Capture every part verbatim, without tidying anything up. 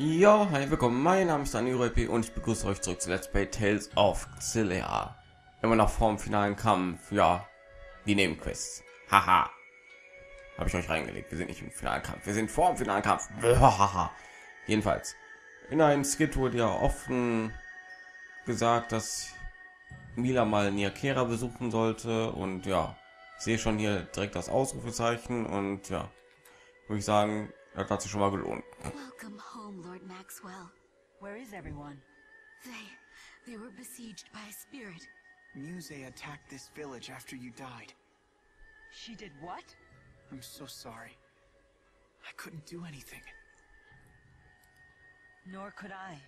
Ja, hi, willkommen, mein Name ist DanieruLP und ich begrüße euch zurück zu Let's Play Tales of Xillia. Immer noch vorm finalen Kampf, ja, die Nebenquests. Haha. Habe ich euch reingelegt, wir sind nicht im finalen Kampf, wir sind vorm finalen Kampf. Jedenfalls, in einem Skit wurde ja offen gesagt, dass Mila mal Niakera besuchen sollte und ja, ich sehe schon hier direkt das Ausrufezeichen und ja, würde ich sagen, das hat sich schon mal gelohnt. Welcome home, Lord Maxwell. Where is everyone? They, they were besieged by a spirit. Muse attacked this village after you died. She did what? I'm so sorry. I couldn't do anything. Nor could I.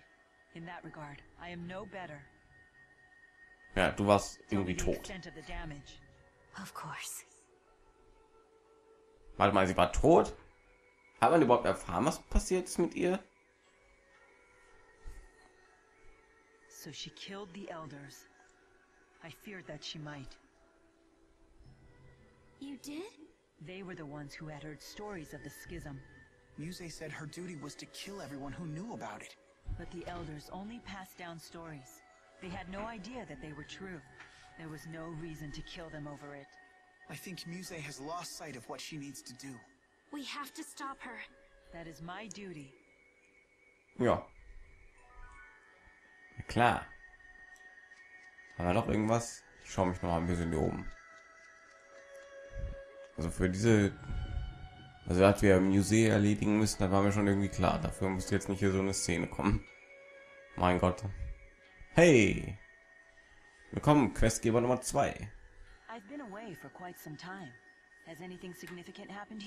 In that regard, I am no better. Ja, du warst irgendwie tot. Of course. Warte mal, sie war tot? Hat man überhaupt erfahren, was passiert ist mit ihr? So she killed the elders. I feared that she might. You did? They were the ones who had heard stories of the schism. Muse said her duty was to kill everyone who knew about it. But the elders only passed down stories. They had no idea that they were true. There was no reason to kill them over it. I think Muse has lost sight of what she needs to do. We have to stop her. That is my duty. Ja. Na klar. Haben wir noch irgendwas? Ich schaue mich noch mal ein bisschen hier oben. Also für diese... Also dass wir Muse erledigen müssen, da war mir schon irgendwie klar. Dafür müsste jetzt nicht hier so eine Szene kommen. Mein Gott. Hey! Willkommen, Questgeber Nummer zwei.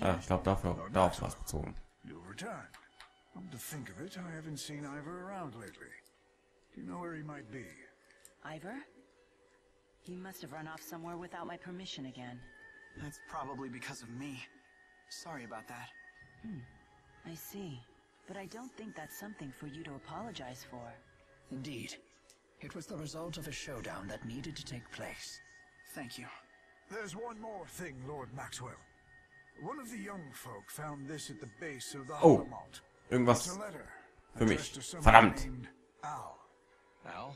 Ah, ich glaube, dafür darauf was bezogen. Ivar? He must have run off somewhere without my permission again. That's probably because of me. Sorry about that. Hmm. I see. But I don't think that's something for you to apologize for. Indeed. It was the result of a showdown that needed to take place. Thank you. There's one more thing, Lord Maxwell. One of the young folk found this at the base of the oh, irgendwas für mich. Verdammt. Al. Al?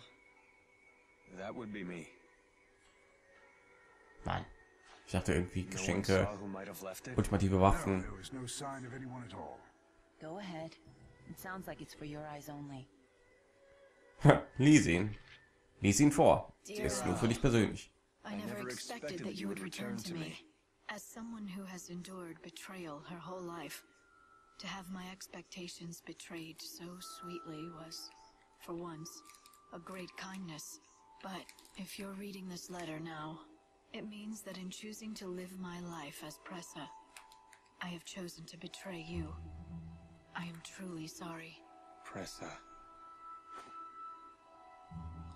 That would be me. Nein. Ich dachte irgendwie Geschenke, ultimative Waffen. Go ahead. It sounds like it's for your eyes only. Lies ihn. Lies ihn vor. Sie ist nur für dich persönlich. I never expected that you would return to me. As someone who has endured betrayal her whole life, to have my expectations betrayed so sweetly was, for once, a great kindness. But if you're reading this letter now, it means that in choosing to live my life as Pressa, I have chosen to betray you. I am truly sorry. Pressa.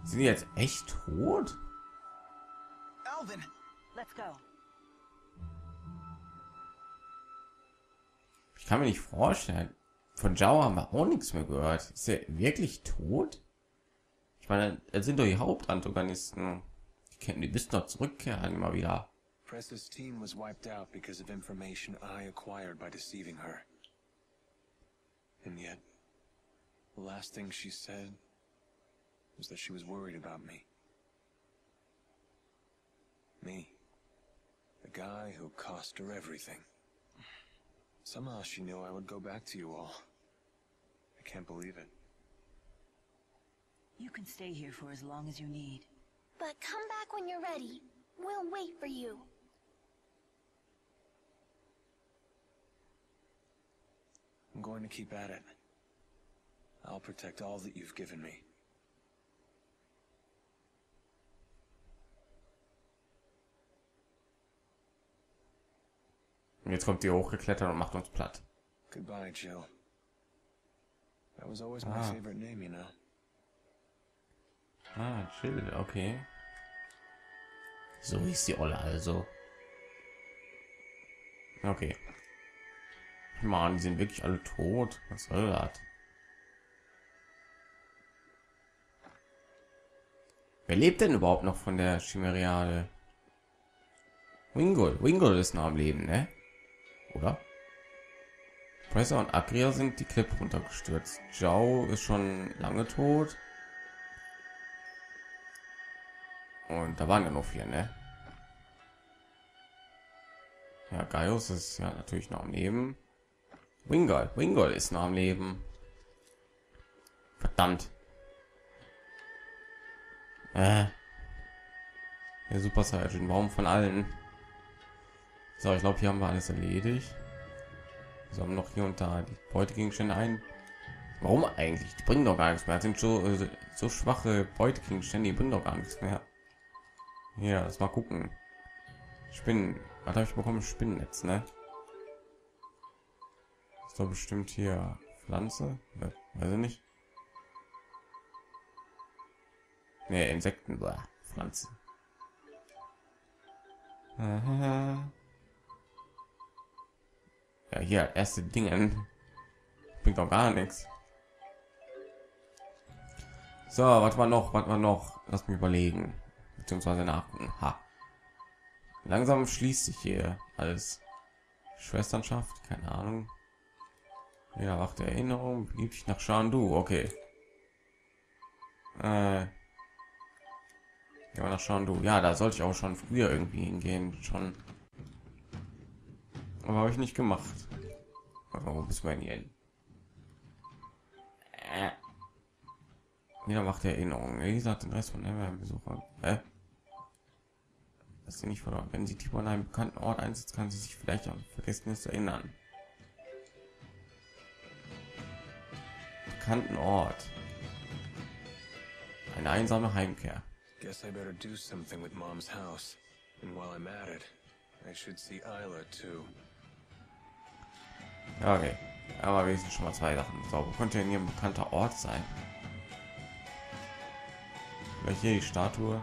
Sind die jetzt echt tot? Alvin, let's go. Ich kann mir nicht vorstellen. Von Jiao haben wir auch nichts mehr gehört. Ist er wirklich tot? Ich meine, er sind doch die Hauptantagonisten. Die kennen, die bis noch zurückkehren immer wieder. Pressa's team was wiped out because of information I acquired by deceiving her. And yet, the last thing she said was that she was worried about me. Me, the guy who cost her everything. Somehow she knew I would go back to you all. I can't believe it. You can stay here for as long as you need. But come back when you're ready. We'll wait for you. I'm going to keep at it. I'll protect all that you've given me. Jetzt kommt die hochgeklettert und macht uns platt. Goodbye, Jill. That was always my favorite name, you know. Ah, Jill, okay. So hieß die Olle also. Okay. Mann, die sind wirklich alle tot. Was soll das? Wer lebt denn überhaupt noch von der Chimereale? Wingul. Wingul ist noch am Leben, ne? Oder? Pressa und Agria sind die Klippe runtergestürzt. Jiao ist schon lange tot. Und da waren ja noch vier, ne? Ja, Gaius ist ja natürlich noch am Leben. Wingul, Wingul ist noch am Leben. Verdammt. Äh. Der Super Saiyan, warum von allen? So, ich glaube, hier haben wir alles erledigt. Wir haben noch hier und da die Beutegegenstände ein. Warum eigentlich? Die bringen doch gar nichts mehr. Das sind so, so, so schwache Beutegegenstände, die bringen doch gar nichts mehr. Ja, lass mal gucken. Spinnen. Was habe ich bekommen? Spinnennetz, ne? Ist doch bestimmt hier Pflanze. Ja, weiß ich nicht. Ne, Insekten. Blah, Pflanze. Aha. Ja, hier erste Dingen. Bringt doch gar nichts. So, was war noch? Was war noch? Lass mich überlegen. Beziehungsweise nachgucken. Ha. Langsam schließt sich hier alles. Schwesternschaft, keine Ahnung. Ja, macht Erinnerung, begib dich nach Shandu, okay. Äh, gehen wir nach Shandu. Ja, da sollte ich auch schon früher irgendwie hingehen, schon. Aber habe ich nicht gemacht. Warum müssen wir hier hin? Äh. Ja, macht Erinnerung. Elize hat den Rest von der Besucher. Äh? Sie nicht verloren. Wenn sie Teepo an einem bekannten Ort einsetzt, kann sie sich vielleicht an Vergessenes erinnern. Bekannten Ort. Eine einsame Heimkehr. Guess I better do something with Mom's house. And while I'm at it, I should see Eila too. Okay, aber wir sind schon mal zwei Sachen. So, wo konnte denn hier ein bekannter Ort sein? Vielleicht hier die Statue.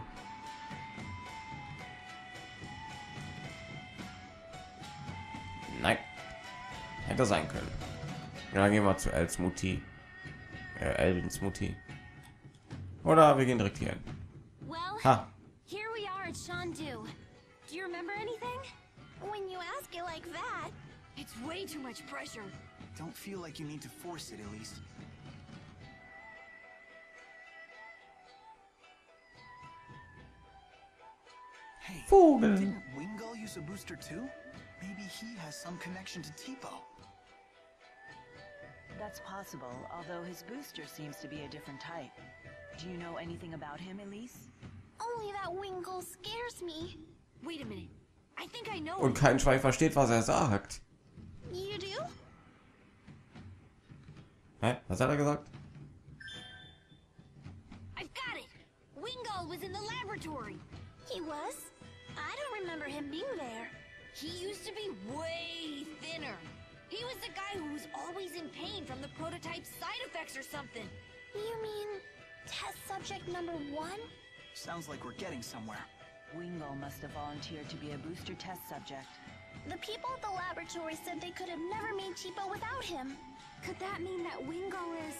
Nein, hätte sein können. Ja, dann gehen wir zu Els Mutti, äh, Alvins Mutti, oder wir gehen direkt hier hin. Ha. Here we are at Shandu. Do you remember anything? When you ask it like that, it's way too much pressure. Don't feel like you need to force it, Elize. Hey, didn't Wingul use a booster too? Maybe he has some connection to Teepo. That's possible, although his booster seems to be a different type. Do you know anything about him, Elize? Only that Wingul scares me. Wait a minute. I think I know. Und kein Schwein versteht, was er sagt. You do? Hä? Was hat er gesagt? I've got it. Wingul was in the laboratory. He was? I don't remember him being there. He used to be way thinner. He was the guy who was always in pain from the prototype side effects or something. You mean test subject number one? Sounds like we're getting somewhere. Wingul must have volunteered to be a booster test subject. The people at the laboratory said they could have never made Teepo without him. Could that mean that Wingul is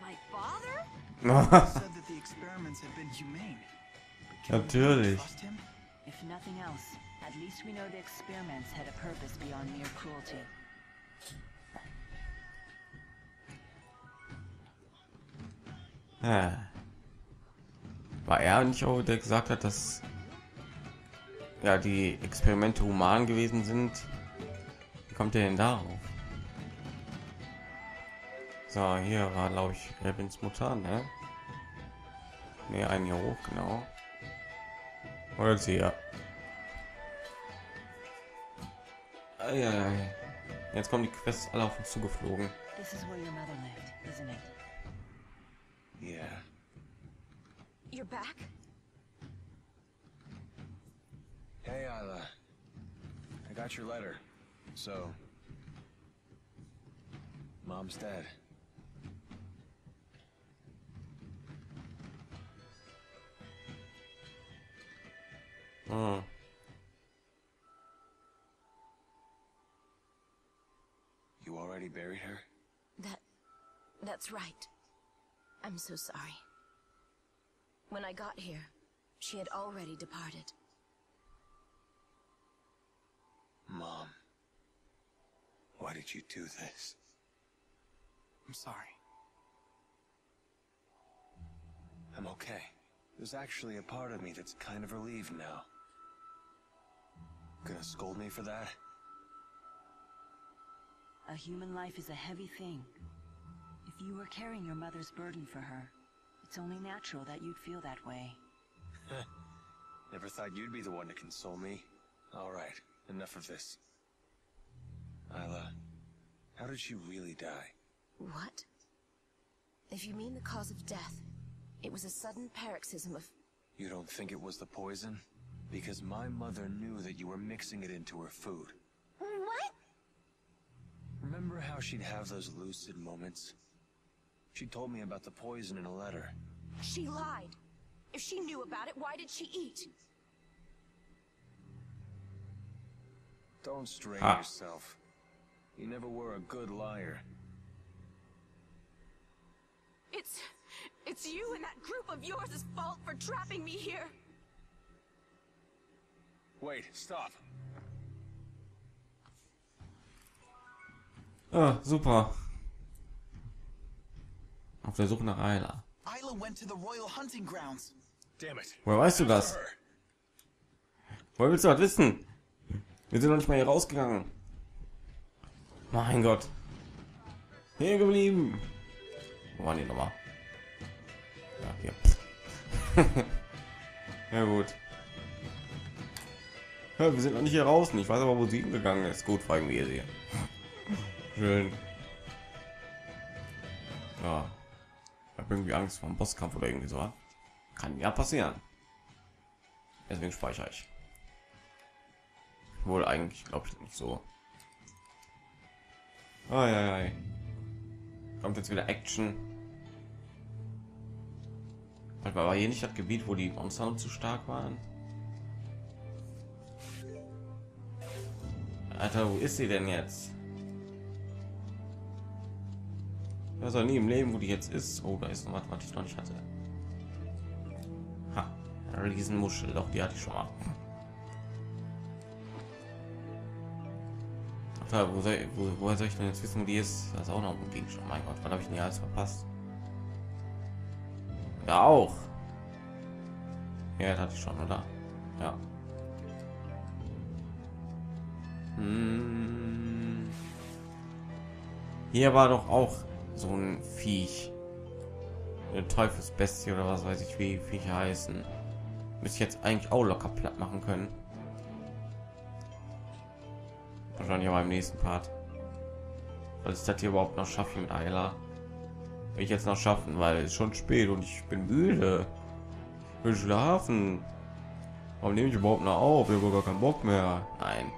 my father? Said that the experiments had been humane. Natürlich. Trust him? If nothing else, at least we know the experiments had a purpose beyond mere cruelty. Ah. War er nicht auch, der gesagt hat, dass ja die Experimente human gewesen sind? Wie kommt er denn darauf? So, hier war, glaube ich, Alvins Mutter, ne? Ne, ein Jahr hoch, genau. Oder sie ja. Jetzt kommen die Quests alle auf uns zugeflogen. This is where your mother lived, isn't it? Yeah. You're back? Hey, Isla. I got your letter. So, Mom's dead. Oh. You already buried her? That... that's right. I'm so sorry. When I got here, she had already departed. Mom, why did you do this? I'm sorry. I'm okay. There's actually a part of me that's kind of relieved now. Gonna scold me for that? A human life is a heavy thing. If you were carrying your mother's burden for her, it's only natural that you'd feel that way. Never thought you'd be the one to console me. All right, enough of this. Isla, how did she really die? What? If you mean the cause of death, it was a sudden paroxysm of... You don't think it was the poison? Because my mother knew that you were mixing it into her food. What? Remember how she'd have those lucid moments? She told me about the poison in a letter. She lied! If she knew about it, why did she eat? Don't strain ah. yourself. You never were a good liar. It's... it's you and that group of yours' is fault for trapping me here. Wait, stop. Ah, super. Auf der Suche nach Eila. Eila went to the royal hunting grounds. Damn it. Woher weißt du das? Woher willst du das wissen? Wir sind noch nicht mal hier rausgegangen. Mein Gott. Hier geblieben. Wo waren die nochmal? Ja, hier. Ja gut. Ja, wir sind noch nicht hier raus. Ich weiß aber, wo sie gegangen ist. Gut, fragen wir sie. Schön. Ja. Ich habe irgendwie Angst vor dem Bosskampf oder irgendwie so. Kann ja passieren. Deswegen speichere ich. Wohl eigentlich glaube ich nicht so. Ai, ai, ai. Kommt jetzt wieder Action. Manchmal war hier nicht das Gebiet, wo die Monster zu stark waren. Alter, wo ist sie denn jetzt? Ich weiß auch nie im Leben, wo die jetzt ist. Oh, da ist noch was, was ich noch nicht hatte. Ha, eine Riesenmuschel, doch die hatte ich schon mal. Ja, wo soll, wo, woher soll ich denn jetzt wissen, wo die ist? Das ist auch noch ein Gegenstand. Mein Gott, wann habe ich denn hier alles verpasst? Ja, auch. Ja, das hatte ich schon, oder? Ja. Hm. Hier war doch auch so ein Viech. Eine Teufelsbestie oder was weiß ich, wie Viecher heißen. Müsste ich jetzt eigentlich auch locker platt machen können. Wahrscheinlich aber im nächsten Part. Was ist das hier überhaupt noch schaffen mit Eila? Will ich jetzt noch schaffen, weil es ist schon spät und ich bin müde. Ich will schlafen. Warum nehme ich überhaupt noch auf? Ich habe gar keinen Bock mehr. Nein.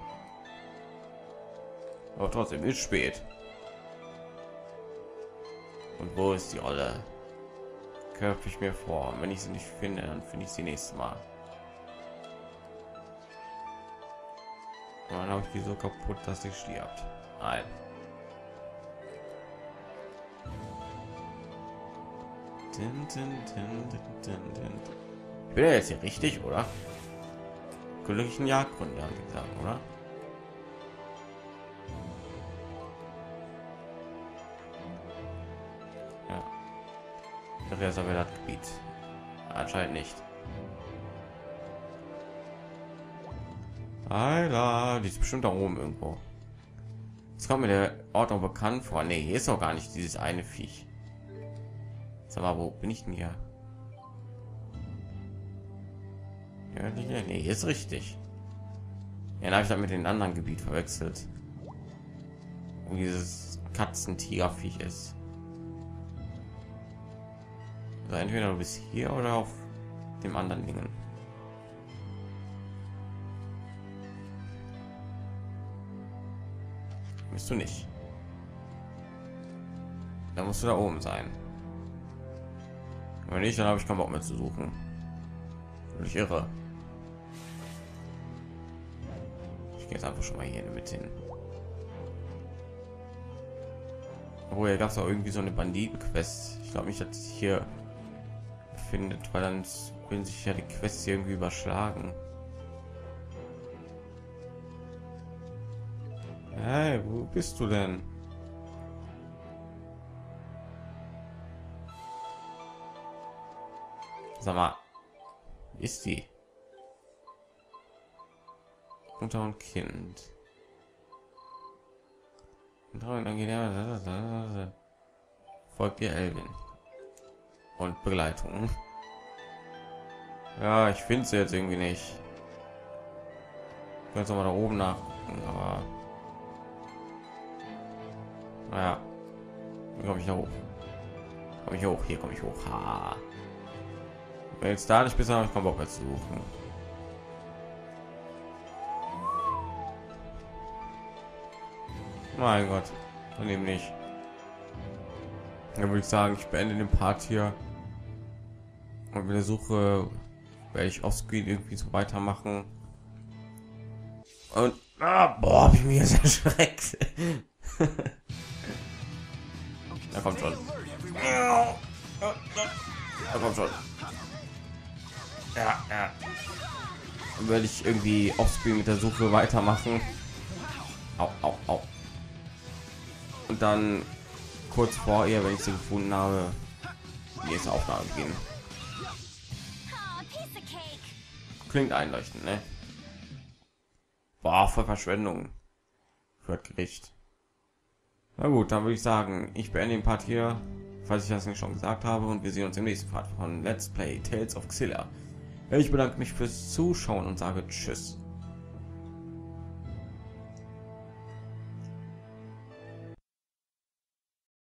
Aber trotzdem ist spät. Und wo ist die Olle? Köpfe ich mir vor. Und wenn ich sie nicht finde, dann finde ich sie nächstes Mal. Dann habe ich die so kaputt, dass ich stirbt. Nein. Ich bin ja jetzt hier richtig, oder? Glücklichen Jagdgrund, ja, sagen, oder? Ja. Das wäre aber das Gebiet. Anscheinend nicht. Alter, die ist bestimmt da oben irgendwo. Jetzt kommt mir der Ort auch bekannt vor. Nee, hier ist doch gar nicht dieses eine Viech. Sag mal, wo bin ich denn hier? Ja, nee, hier ist richtig. Ja, dann habe ich das mit dem anderen Gebiet verwechselt. Wo dieses Katzen-Tiger-Viech ist. Also entweder du bist hier oder auf dem anderen Dingen. Bist du nicht? Da musst du da oben sein. Wenn nicht, dann habe ich keinen Bock mehr zu suchen. Und ich irre. Ich gehe jetzt einfach schon mal hier mit hin. Oh, hier gab es auch irgendwie so eine Banditen-Quest. Ich glaube nicht, dass sich hier findet, weil dann würden sich ja die Quests hier irgendwie überschlagen. Hey, wo bist du denn? Sag mal, ist die Mutter und Kind? Folgt ihr Alvin und Begleitung? Ja, ich finde sie jetzt irgendwie nicht. Können wir mal da oben nach, aber naja, wie komme ich da hoch? Komme ich hoch? Hier komme ich hoch. Ha. Wenn jetzt da nicht besser, ich komme auch jetzt suchen. Mein Gott, dann eben nicht. Dann würde ich sagen, ich beende den Part hier. Und mit der Suche werde ich offscreen irgendwie so weitermachen. Und ah, boah, habe ich mich jetzt erschreckt. Da kommt schon. Da kommt schon. Ja, ja. Dann werde ich irgendwie offscreen mit der Suche weitermachen. Au, au, au. Und dann kurz vor ihr, wenn ich sie gefunden habe, die nächste Aufnahme gehen. Klingt einleuchtend, ne? Boah, voll Verschwendung für das Gericht. Na gut, dann würde ich sagen, ich beende den Part hier, falls ich das nicht schon gesagt habe, und wir sehen uns im nächsten Part von Let's Play Tales of Xillia. Ich bedanke mich fürs Zuschauen und sage tschüss.